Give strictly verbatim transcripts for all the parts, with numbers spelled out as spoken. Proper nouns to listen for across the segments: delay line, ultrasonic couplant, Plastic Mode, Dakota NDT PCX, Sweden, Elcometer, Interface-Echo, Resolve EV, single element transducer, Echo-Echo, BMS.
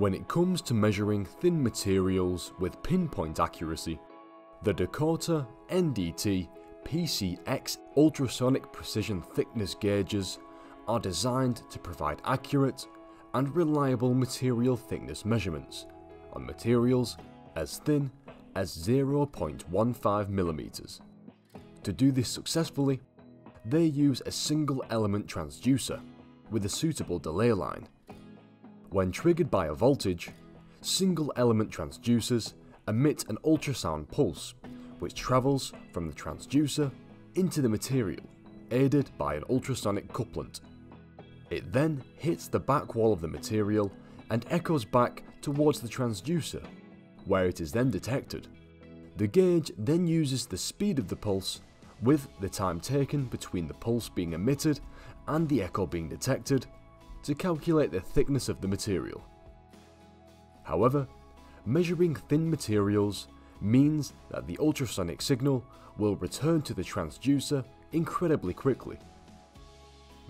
When it comes to measuring thin materials with pinpoint accuracy, the Dakota N D T P C X ultrasonic precision thickness gauges are designed to provide accurate and reliable material thickness measurements on materials as thin as zero point one five millimeters. To do this successfully, they use a single element transducer with a suitable delay line. When triggered by a voltage, single element transducers emit an ultrasound pulse which travels from the transducer into the material, aided by an ultrasonic couplant. It then hits the back wall of the material and echoes back towards the transducer, where it is then detected. The gauge then uses the speed of the pulse with the time taken between the pulse being emitted and the echo being detected to calculate the thickness of the material. However, measuring thin materials means that the ultrasonic signal will return to the transducer incredibly quickly,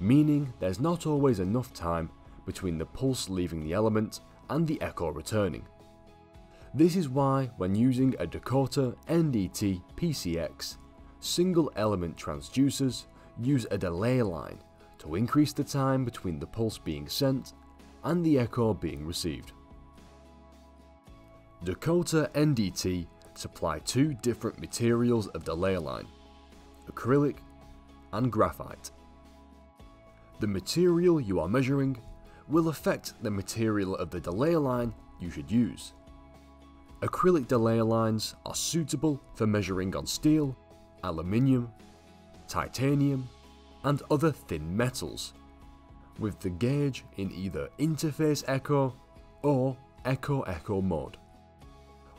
meaning there's not always enough time between the pulse leaving the element and the echo returning. This is why, when using a Dakota N D T P C X, single element transducers use a delay line to increase the time between the pulse being sent and the echo being received. Dakota N D T supply two different materials of delay line, acrylic and graphite. The material you are measuring will affect the material of the delay line you should use. Acrylic delay lines are suitable for measuring on steel, aluminium, titanium, and other thin metals, with the gauge in either interface echo or echo echo mode,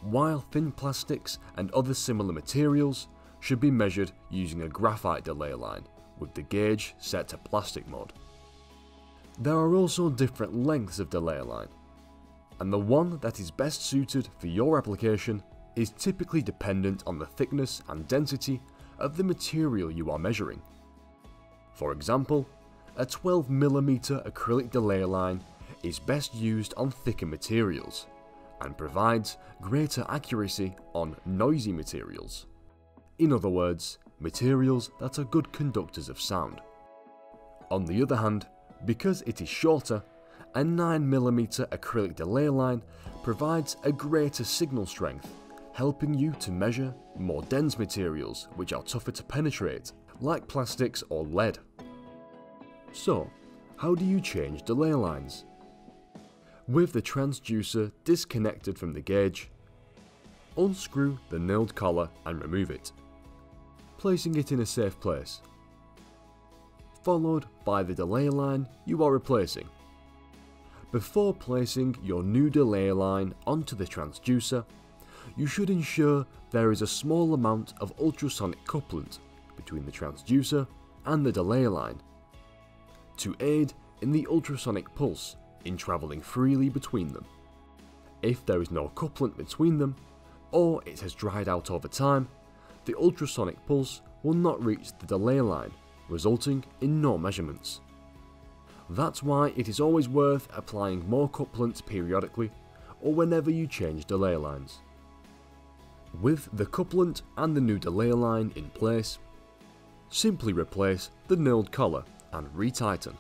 while thin plastics and other similar materials should be measured using a graphite delay line with the gauge set to plastic mode. There are also different lengths of delay line, and the one that is best suited for your application is typically dependent on the thickness and density of the material you are measuring. For example, a twelve millimeter acrylic delay line is best used on thicker materials and provides greater accuracy on noisy materials. In other words, materials that are good conductors of sound. On the other hand, because it is shorter, a nine millimeter acrylic delay line provides a greater signal strength, helping you to measure more dense materials which are tougher to penetrate, like plastics or lead. So, how do you change delay lines? With the transducer disconnected from the gauge, unscrew the nailed collar and remove it, placing it in a safe place, followed by the delay line you are replacing. Before placing your new delay line onto the transducer, you should ensure there is a small amount of ultrasonic couplant between the transducer and the delay line to aid in the ultrasonic pulse in travelling freely between them. If there is no couplant between them, or it has dried out over time, the ultrasonic pulse will not reach the delay line, resulting in no measurements. That's why it is always worth applying more couplants periodically or whenever you change delay lines. With the couplant and the new delay line in place, simply replace the nailed collar and retighten.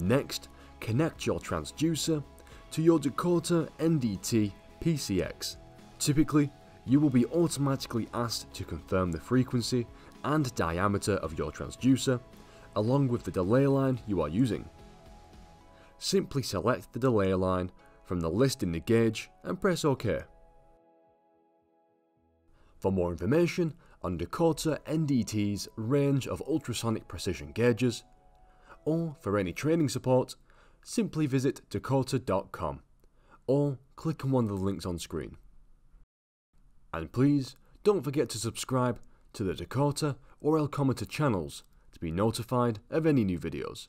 Next, connect your transducer to your Dakota N D T P C X. Typically, you will be automatically asked to confirm the frequency and diameter of your transducer, along with the delay line you are using. Simply select the delay line from the list in the gauge and press OK. For more information on Dakota N D T's range of ultrasonic precision gauges, or for any training support, simply visit dakota dot com or click on one of the links on screen. And please don't forget to subscribe to the Dakota or Elcometer channels to be notified of any new videos.